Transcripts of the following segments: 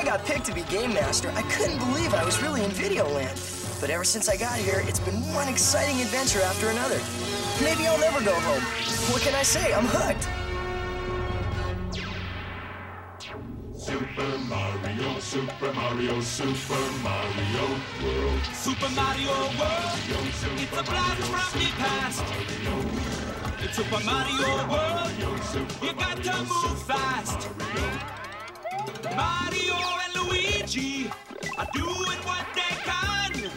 I got picked to be Game Master, I couldn't believe I was really in Video Land. But ever since I got here, it's been one exciting adventure after another. Maybe I'll never go home. What can I say? I'm hooked. Super Mario, Super Mario, Super Mario World. Super Mario World, it's a blast from the past. It's Super Mario World, you got to move fast. Mario and Luigi are doing what they can.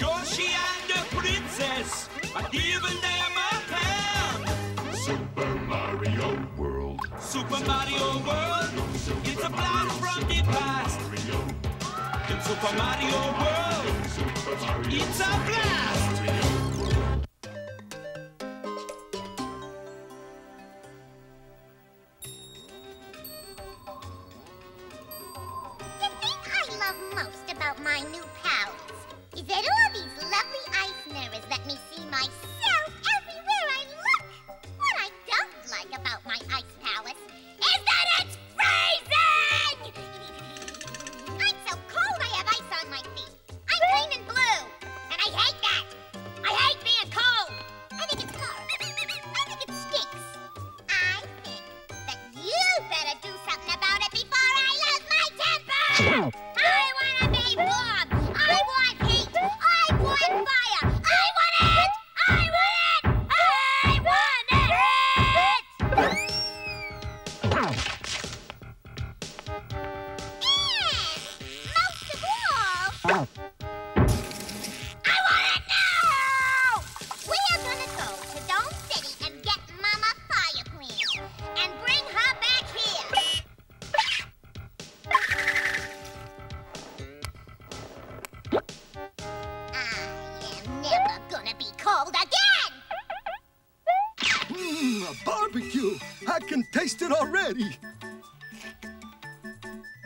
Yoshi and the princess are giving them a hand. Super Mario World, Super Mario World, it's a blast from the past. In Super Mario World, it's a blast.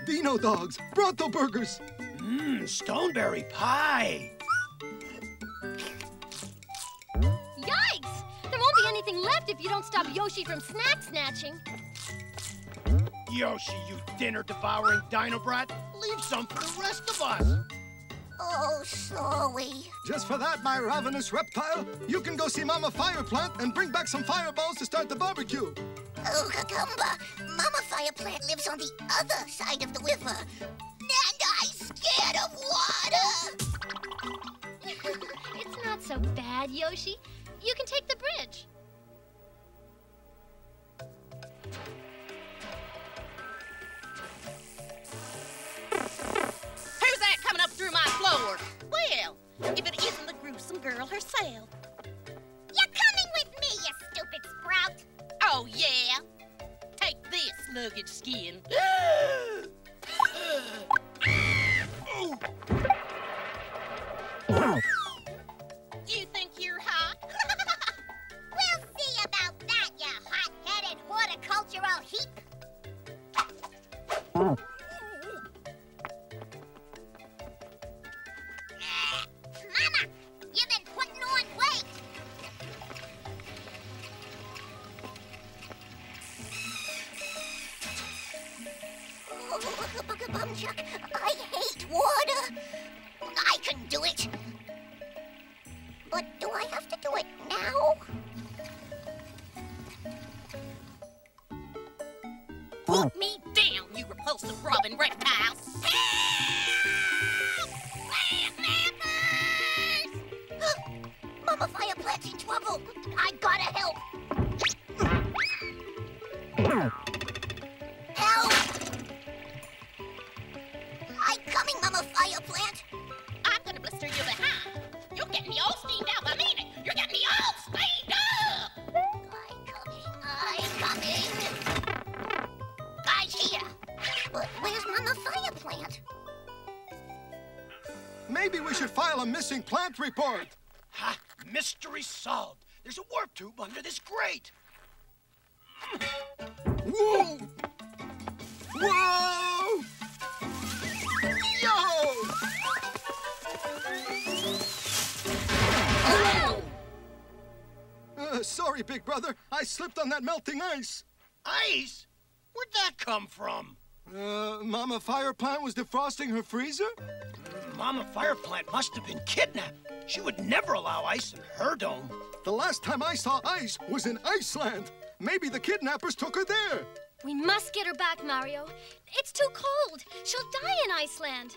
Dino dogs, brothel burgers. Stoneberry pie. Yikes! There won't be anything left if you don't stop Yoshi from snack snatching. Yoshi, you dinner-devouring dino brat. Leave some for the rest of us. Oh, sorry. Just for that, my ravenous reptile, you can go see Mama Fire Plant and bring back some fireballs to start the barbecue. Oh, Kakumba, Mama Fire Plant lives on the other side of the river. And I'm scared of water! It's not so bad, Yoshi. You can take the bridge. Who's that coming up through my floor? Well, if it isn't the gruesome girl herself. You're coming with me, you stupid sprout! Oh, yeah. Take this, luggage skin. You think you're hot? We'll see about that, you hot-headed horticultural heap. I hate water. I can do it. But do I have to do it now? Put me down, you repulsive robin reptile. Mama Fire Plant's in trouble. I gotta help. Plant report. Ha! Mystery solved. There's a warp tube under this grate. Whoa! Whoa! Yo! Oh! Sorry, big brother. I slipped on that melting ice. Ice? Where'd that come from? Mama Fire Plant was defrosting her freezer? Mama Fire Plant must have been kidnapped. She would never allow ice in her dome. The last time I saw ice was in Iceland. Maybe the kidnappers took her there. We must get her back, Mario. It's too cold. She'll die in Iceland.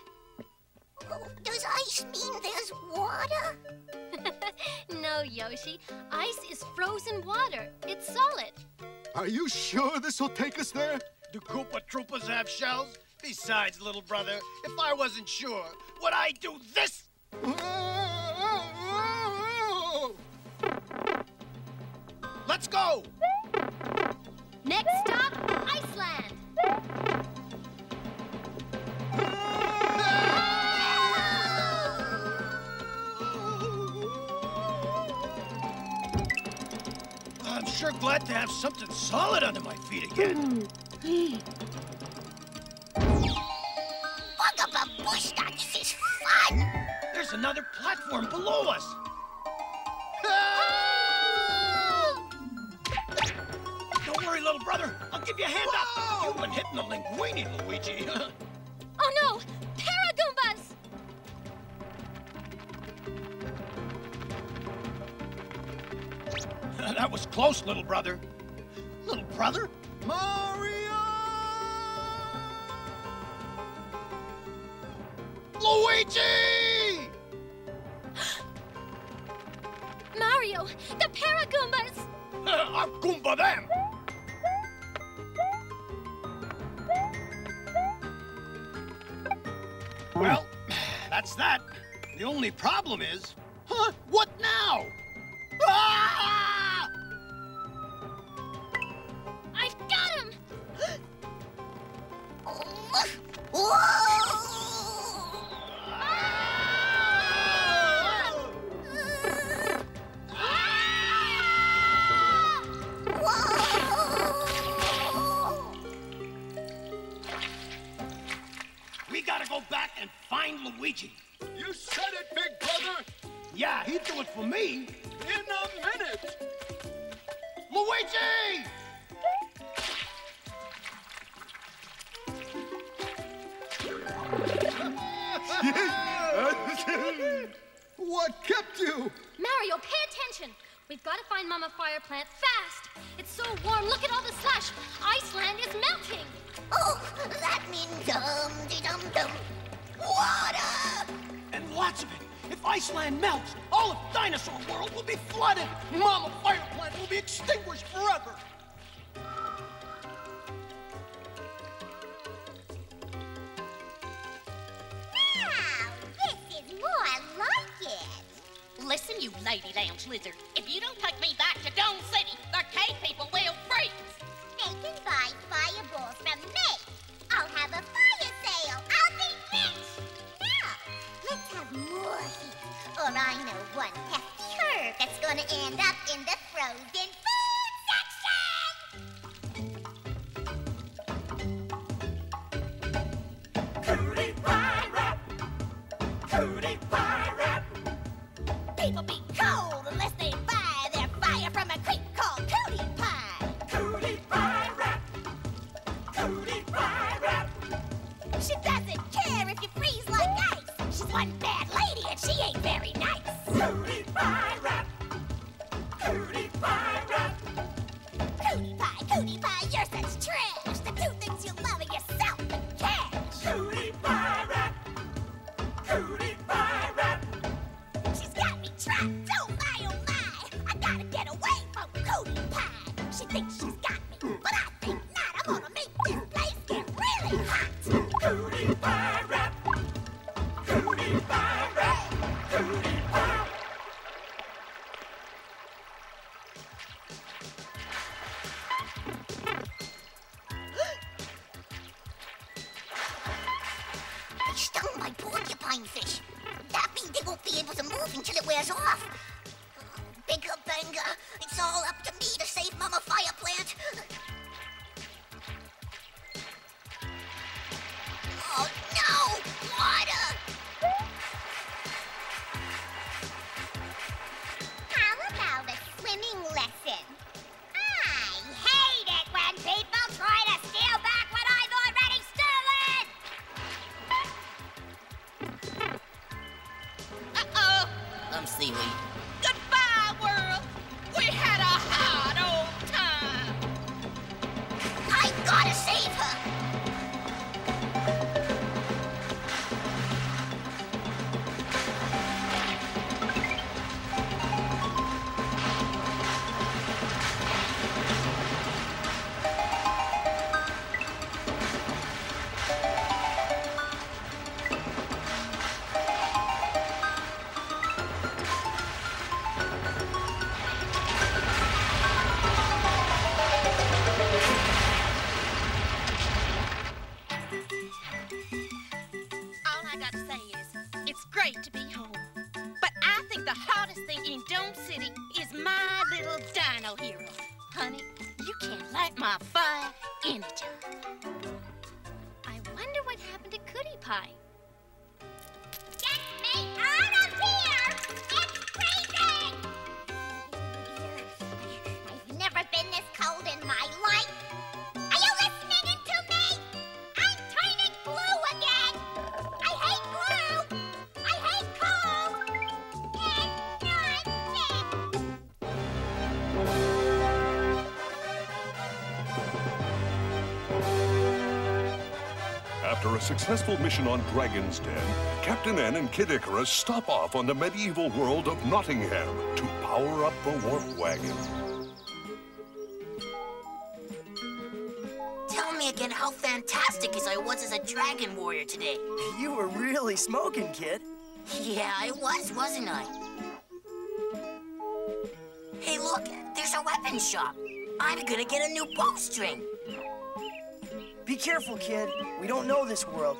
Oh, does ice mean there's water? No, Yoshi. Ice is frozen water. It's solid. Are you sure this will take us there? Do Koopa Troopas have shells? Besides, little brother, if I wasn't sure, would I do this? Let's go! Next stop, Iceland! I'm sure glad to have something solid under my feet again. Bushka, this is fun! There's another platform below us. Don't worry, little brother. I'll give you a hand up. You've been hitting the linguini, Luigi. Oh, no! Paragoombas! That was close, little brother. Little brother? Mario! Luigi! Mario, the Paragoombas! I'll Goomba them! Well, that's that. The only problem is... Huh? What now? Ah! I've got him! Whoa! Ah! Ah! Ah! Whoa! We gotta go back and find Luigi. You said it, big brother! Yeah, he'd do it for me. In a minute! Luigi! What kept you? Mario, pay attention. We've got to find Mama Fire Plant fast. It's so warm. Look at all the slush. Iceland is melting. Oh, that means dum-de-dum-dum. Water! And lots of it. If Iceland melts, all of Dinosaur World will be flooded. Mama Fire Plant will be extinguished forever. Listen, you lady lounge lizard. If you don't take me back to Dome City, the cave people will freeze. They can buy fireballs from me. I'll have a fire sale. I'll be rich. Now, let's have more heat. Or I know one hefty herb that's gonna end up in the frozen food section. Cootie pie wrap. Cootie pie wrap. People be cold unless they buy their fire from a creek called Cootie Pie. Cootie Pie Wrap. Cootie Pie Wrap. She doesn't care if you freeze like ice. She's one bad lady and she ain't very nice. Cootie Pie Wrap. Cootie Pie Wrap. Cootie Pie, you're such trash. The two things you love are yourself and cash. Cootie Pie Wrap. Cootie Pie Wrap. She's got me trapped, oh my, I gotta get away from Cootie Pie. She thinks she's got me, but I think not. I'm gonna make this place get really hot. Cootie Pie Wrap, Cootie Pie Wrap, Cootie Pie. I stole my porcupine fish. That means they won't be able to move until it wears off. Bigger banger, it's all up to me to save Mama Fire Plant. Oh no! Water! How about a swimming lesson? I hate it when people try to steal back what I've already stolen! city is my little dino hero. Honey, you can't light my fire anytime. I wonder what happened to Cutie Pie. Get me out of here! It's freezing! I've never been this cold in my life. Are you listening to me? I'm turning blue again. I hate blue. I hate cold. It's not fair. After a successful mission on Dragon's Den, Captain N and Kid Icarus stop off on the medieval world of Nottingham to power up the warp wagon. Tell me again how fantastic as I was as a dragon warrior today. You were really smoking, Kid. Yeah, I was, wasn't I? Hey, look, there's a weapon shop. I'm gonna get a new bowstring. Be careful, Kid. We don't know this world.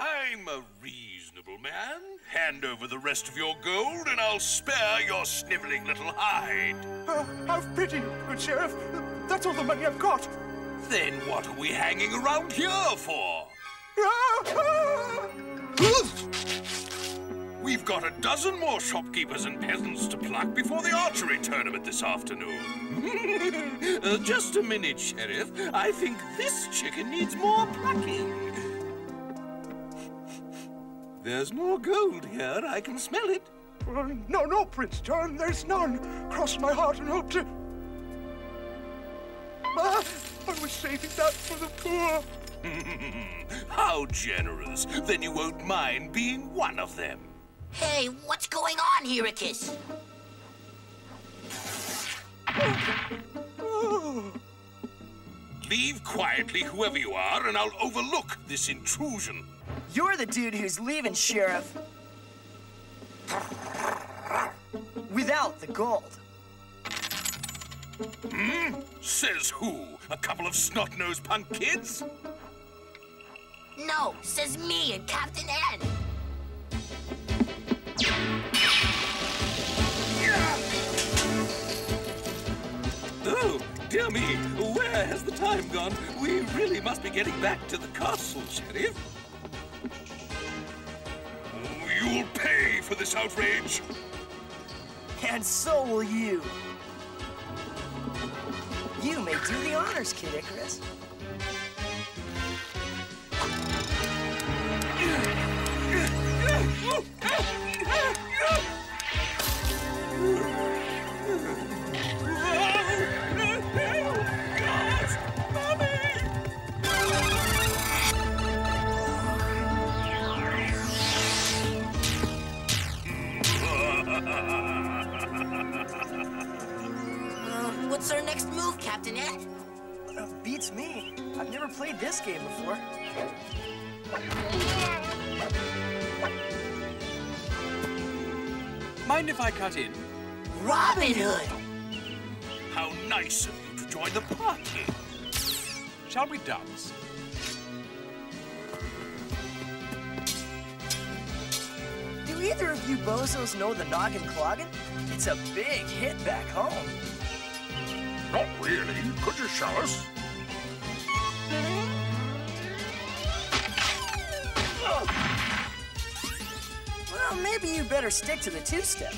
I'm a reasonable man. Hand over the rest of your gold, and I'll spare your sniveling little hide. Have pity, good Sheriff. That's all the money I've got. Then what are we hanging around here for? We've got a dozen more shopkeepers and peasants to pluck before the archery tournament this afternoon. Just a minute, Sheriff. I think this chicken needs more plucking. There's more gold here. I can smell it. No, no, Prince John. There's none. Cross my heart and hope to... I was saving that for the poor. How generous. Then you won't mind being one of them. Hey, what's going on, Icarus? Leave quietly, whoever you are, and I'll overlook this intrusion. You're the dude who's leaving, Sheriff. Without the gold. Hmm? Says who? A couple of snot-nosed punk kids? No, says me and Captain N. Oh, dear me, where has the time gone? We really must be getting back to the castle, Sheriff. You'll pay for this outrage. And so will you. You may do the honors, Kid Icarus. What's our next move, Captain N? Beats me. I've never played this game before. Mind if I cut in? Robin Hood! How nice of you to join the party. Shall we dance? Do either of you bozos know the noggin cloggin? It's a big hit back home. Not really. Could you show us? Well, maybe you better stick to the two-step.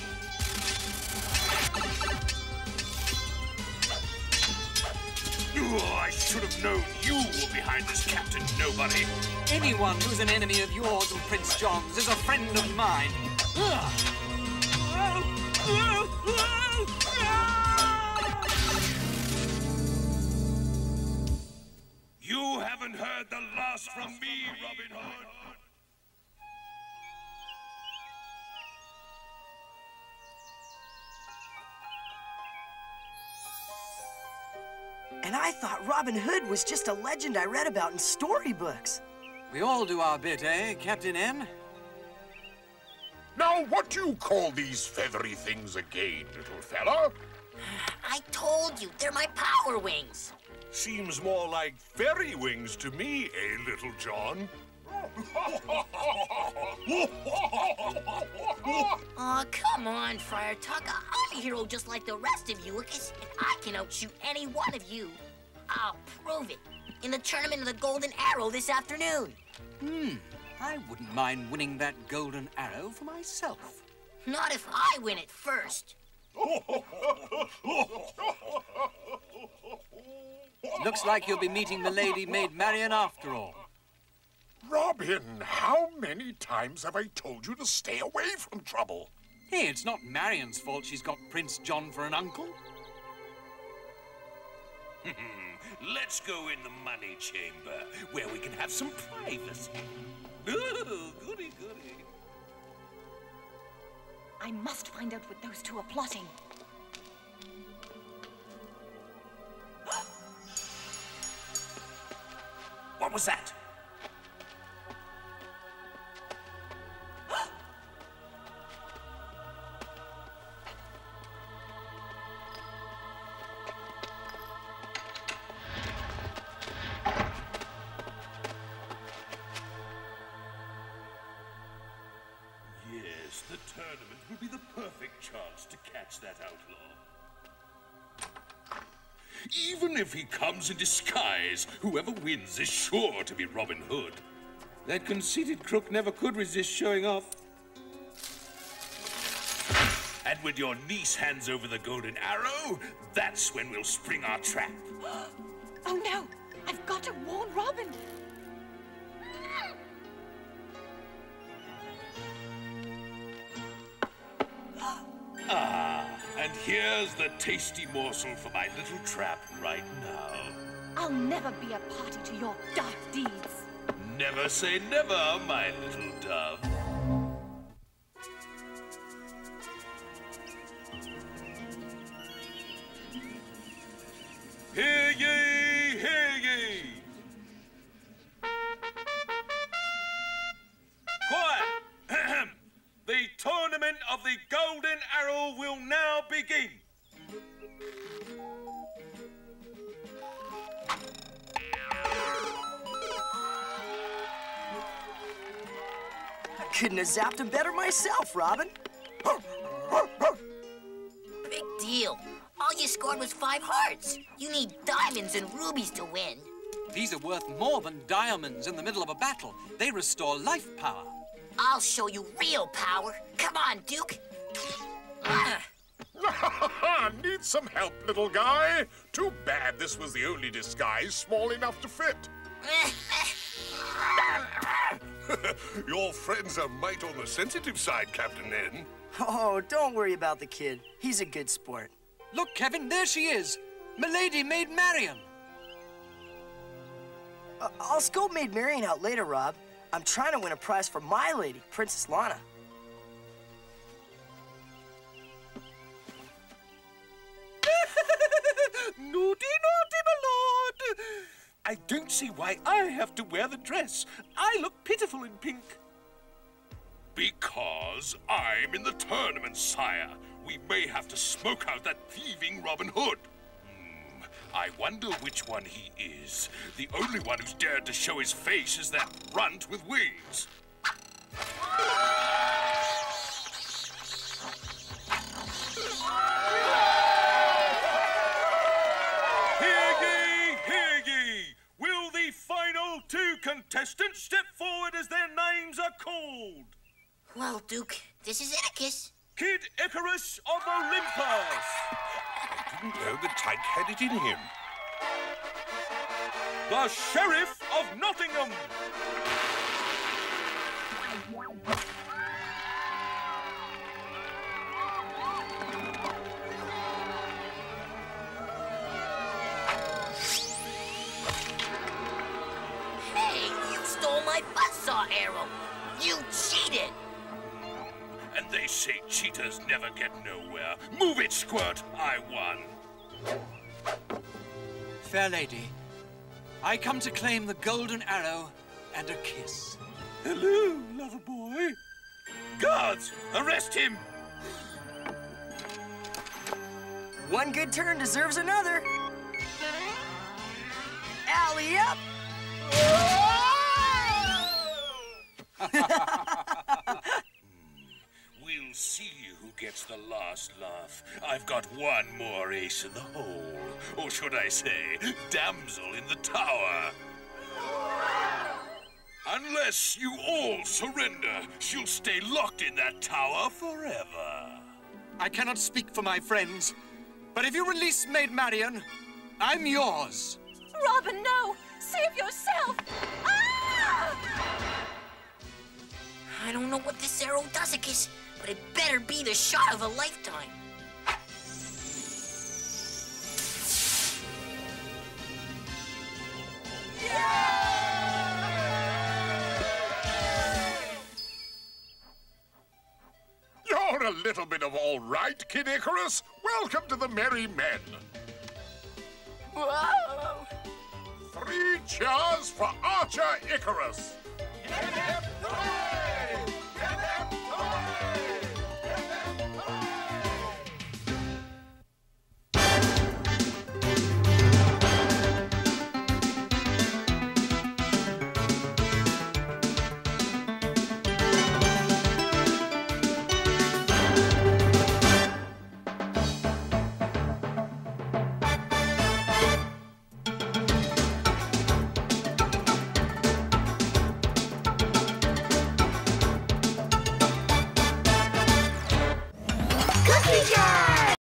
I should have known you were behind this, Captain Nobody. Anyone who's an enemy of yours and Prince John's is a friend of mine. You haven't heard the last from me, Robin Hood. And I thought Robin Hood was just a legend I read about in storybooks. We all do our bit, eh, Captain N? Now, what do you call these feathery things again, little fella? I told you, they're my power wings. Seems more like fairy wings to me, eh, Little John? Oh. Aw, come on, Friar Tucker. I'm a hero just like the rest of you, Icarus, and I can outshoot any one of you. I'll prove it in the Tournament of the Golden Arrow this afternoon. Hmm, I wouldn't mind winning that golden arrow for myself. Not if I win it first. Looks like you'll be meeting the lady Maid Marian after all. Robin, how many times have I told you to stay away from trouble? Hey, it's not Marian's fault she's got Prince John for an uncle. Let's go in the money chamber, where we can have some privacy. Ooh, goody, goody. I must find out what those two are plotting. What was that? If he comes in disguise, whoever wins is sure to be Robin Hood. That conceited crook never could resist showing off. And when your niece hands over the golden arrow, that's when we'll spring our trap. Oh no! I've got to warn Robin! And here's the tasty morsel for my little trap right now. I'll never be a party to your dark deeds. Never say never, my little dove. Hear ye, hear ye! Quiet! The Tournament of the Golden Arrow will now begin. I couldn't have zapped him better myself, Robin. Big deal. All you scored was 5 hearts. You need diamonds and rubies to win. These are worth more than diamonds in the middle of a battle. They restore life power. I'll show you real power. Come on, Duke. Need some help, little guy? Too bad this was the only disguise small enough to fit. Your friends are might on the sensitive side, Captain N. Oh, don't worry about the kid. He's a good sport. Look, Kevin, there she is. Milady Maid Marian. I'll scope Maid Marian out later, Rob. I'm trying to win a prize for my lady, Princess Lana. Naughty, naughty, my lord! I don't see why I have to wear the dress. I look pitiful in pink. Because I'm in the tournament, sire. We may have to smoke out that thieving Robin Hood. I wonder which one he is. The only one who's dared to show his face is that runt with wings. Hear ye, hear ye! Will the final 2 contestants step forward as their names are called? Well, Duke, this is Icarus. Kid Icarus of Olympus. I didn't know the tyke had it in him. The Sheriff of Nottingham. Hey, you stole my buzzsaw arrow. You cheated. And they say cheaters never get nowhere. Move it, Squirt! I won. Fair lady, I come to claim the golden arrow and a kiss. Hello, lover boy. Guards, arrest him! One good turn deserves another. Alley up! We'll see who gets the last laugh. I've got one more ace in the hole. Or should I say, damsel in the tower. Unless you all surrender, she'll stay locked in that tower forever. I cannot speak for my friends, but if you release Maid Marian, I'm yours. Robin, no! Save yourself! Ah! I don't know what this arrow does, Icarus, but it better be the shot of a lifetime. You're a little bit of all right, Kid Icarus. Welcome to the Merry Men. Whoa! 3 cheers for Archer Icarus. Hip, hip, hooray!